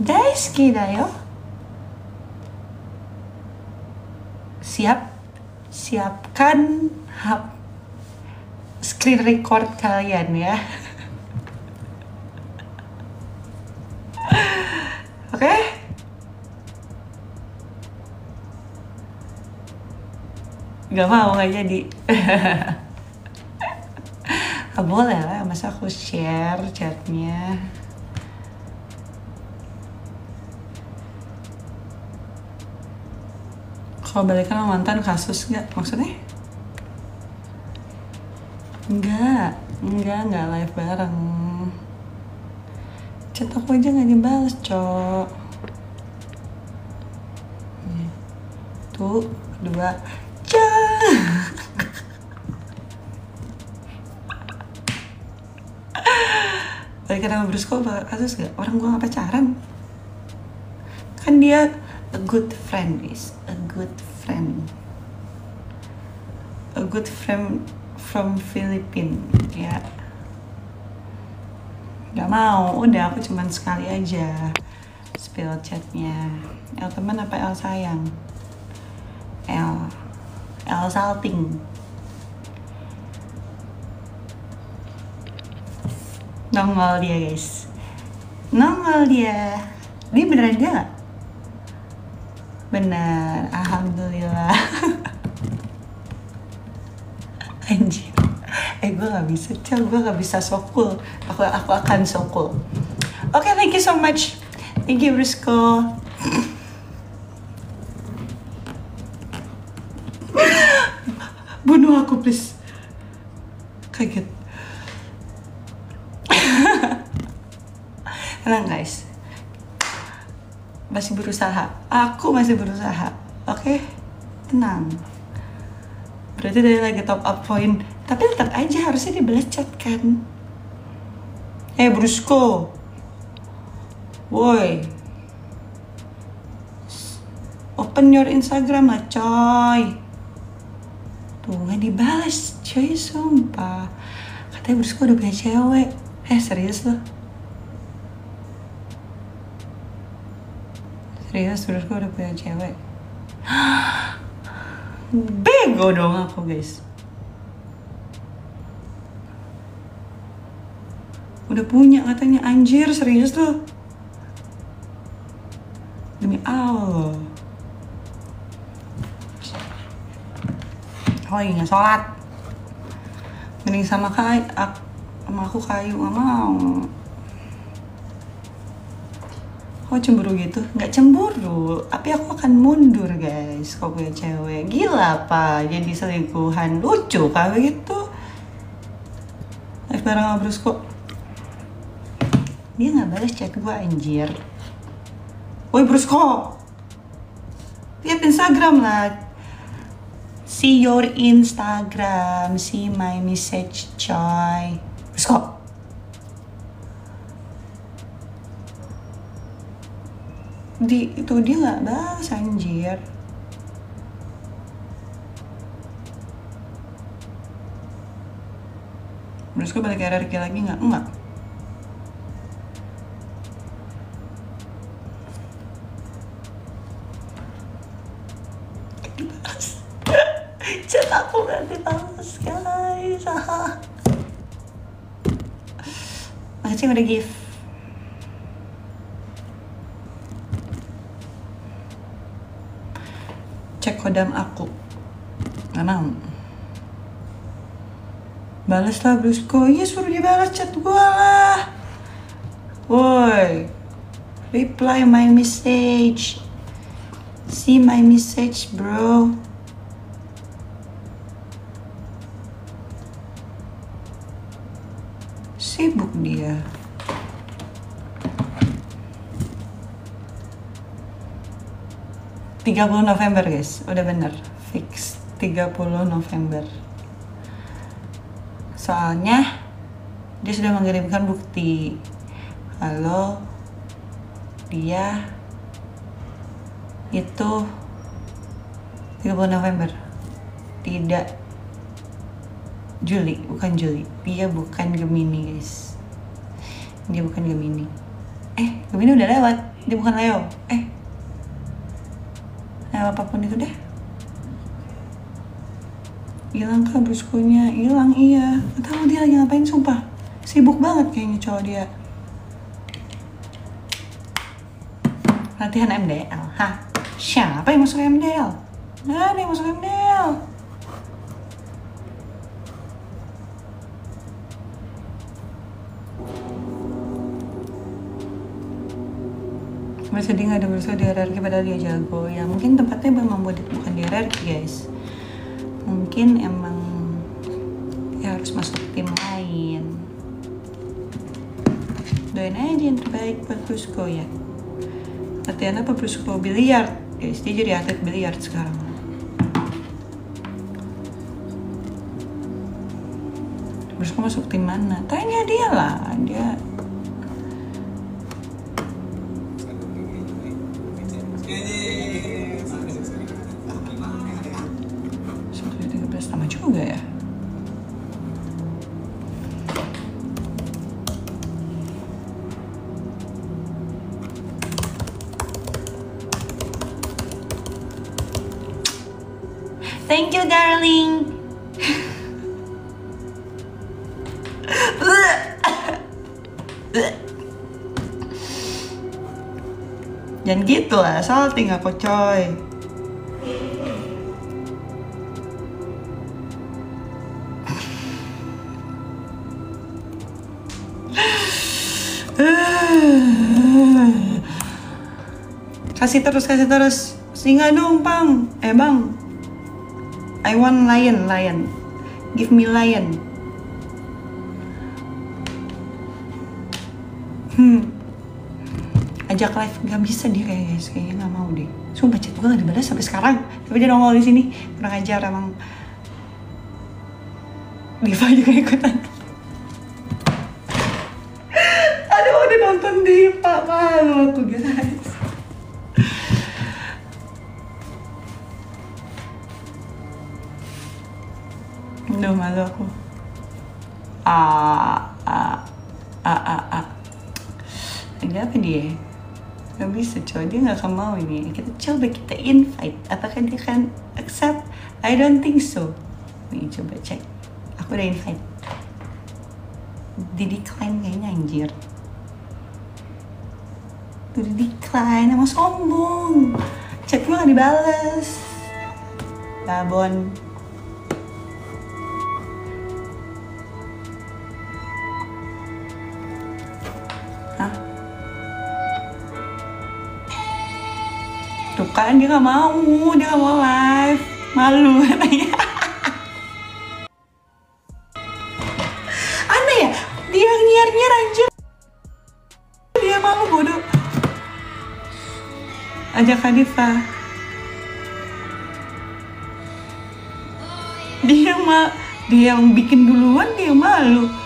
大好きだよ。Siapkan screen record kalian ya. Oke. Gak mau, gak jadi. Boleh lah, masa aku share chatnya. Kalau balikan sama mantan kasus nggak? Maksudnya? Nggak live bareng. Chat aku aja nggak dibalas, cok. Tuh, dua, cok. Balikan sama Brusko bakal kasus nggak? Orang gua nggak pacaran. Kan dia a good friend, is a good friend, a good friend from Philippines ya. Gak mau, udah aku cuman sekali aja spill chatnya. El teman apa El sayang? El salting. Nongol dia guys, nongol dia. Dia beneran dia gak? Benar, alhamdulillah. Anjir, gue gak bisa, cel, gue gak bisa sokul. Aku akan sokul. Oke, thank you so much. Thank you, Brusko. Bunuh aku, please. Kaget. Tenang, guys. Masih berusaha, aku masih berusaha. Oke, tenang. Berarti dari lagi top up point, tapi tetap aja harusnya dibalas chat kan. Eh, hey, Brusko, woi, open your Instagram lah, coy. Tuh nggak dibalas, coy, sumpah. Katanya Brusko udah punya cewek. Eh, serius loh. Terus gue udah punya cewek. Bego dong aku guys. Udah punya katanya, anjir serius tuh. Demi Allah. Oh iya, sholat. Mending sama aku kayu gak mau. Kok cemburu gitu? Nggak cemburu, tapi aku akan mundur guys kalau punya cewek. Gila apa, jadi selingkuhan. Lucu kayak gitu. Live bareng sama Brusko. Dia nggak balas chat gue, anjir. Woi Brusko, lihat Instagram lah. See your Instagram, see my message, coy. Brusko, dia nggak balas, anjir. Brusko balik RRQ lagi nggak? Enggak. Dibalas. Chat aku nggak dibalas guys. Makasih udah gift. Cek kodam aku, gak mau. Balas lah Brusko, iya suruh dibalas chat gue lah. Woi, reply my message, see my message bro. Sibuk dia. November 30 guys, udah bener fix 30 November. Soalnya dia sudah mengirimkan bukti kalau dia itu 30 November tidak Juli, bukan Juli. Dia bukan Gemini guys. Dia bukan Gemini. Eh, Gemini udah lewat. Dia bukan Leo. Apapun itu deh. Hilang kan Bruskonya? Hilang, iya. Gak tahu dia lagi ngapain, sumpah. Sibuk banget kayaknya cowok dia. Latihan MDL. Hah? Siapa yang masuk MDL? Nggak ada yang masuk MDL. Sedih nggak ada Brusko di RRQ padahal dia jago ya. Mungkin tempatnya memang bukan di RRQ guys, mungkin emang ya harus masuk tim lain. Doain aja yang terbaik buat Brusko ya. Latihan apa Brusko? Biliar guys, dia jadi atlet biliar sekarang. Brusko masuk tim mana? Tanya dia lah, dia thank you, darling. Jangan gitu lah, salting aku coy. Kasih terus, singa dong, Bang. Bang. I want lion, lion. Give me lion. Ajak live, nggak bisa dia kayaknya, guys. Kayaknya nggak mau deh. Sumpah chat gue nggak dibalas sampai sekarang. Tapi dia nongol di sini, kurang ajar emang. Diva juga ikutan. Aduh, mau nonton Diva, malu aku guys. Duh, malu aku. Ada apa dia? Gak bisa coy, dia gak akan mau ini. Kita coba kita invite. Apakah dia akan accept? I don't think so. Nih, coba cek. Aku udah invite. Di decline kayaknya anjir. Di decline, emang sombong. Chat gue gak dibales. Babon. Tuh kan dia gak mau live, malu katanya. Aneh ya, dia nyiar-nyiar anjir. Dia malu bodoh. Ajak Khalifa. Dia yang bikin duluan, dia malu.